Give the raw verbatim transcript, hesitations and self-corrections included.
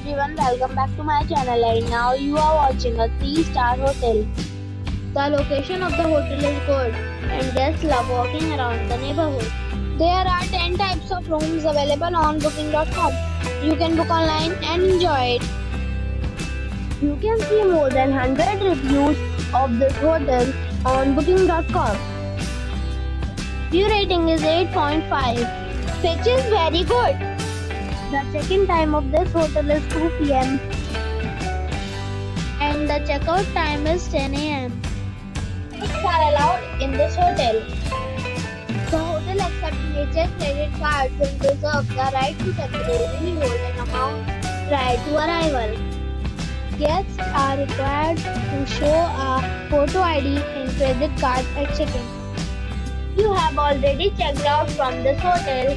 everyone, welcome back to my channel, and now you are watching a three star hotel. The location of the hotel is good and guests love walking around the neighborhood. There are ten types of rooms available on booking dot com. You can book online and enjoy it. You can see more than one hundred reviews of this hotel on booking dot com. View rating is eight point five, which is very good. The check-in time of this hotel is two p m and the checkout time is ten a m Pets are allowed in this hotel. The hotel accepts major credit cards and reserves the right to temporarily hold an amount prior to arrival. Guests are required to show a photo I D and credit card at check-in. If you have already checked out from this hotel,